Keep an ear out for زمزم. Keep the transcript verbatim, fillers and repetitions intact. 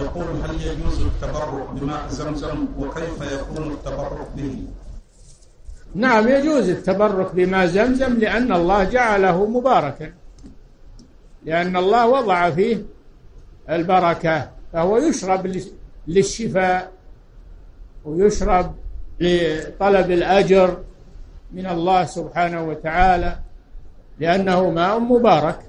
يقول: هل يجوز التبرك بماء زمزم وكيف يكون التبرك به؟ نعم، يجوز التبرك بماء زمزم لأن الله جعله مباركا، لأن الله وضع فيه البركة، فهو يشرب للشفاء ويشرب لطلب الأجر من الله سبحانه وتعالى لأنه ماء مبارك.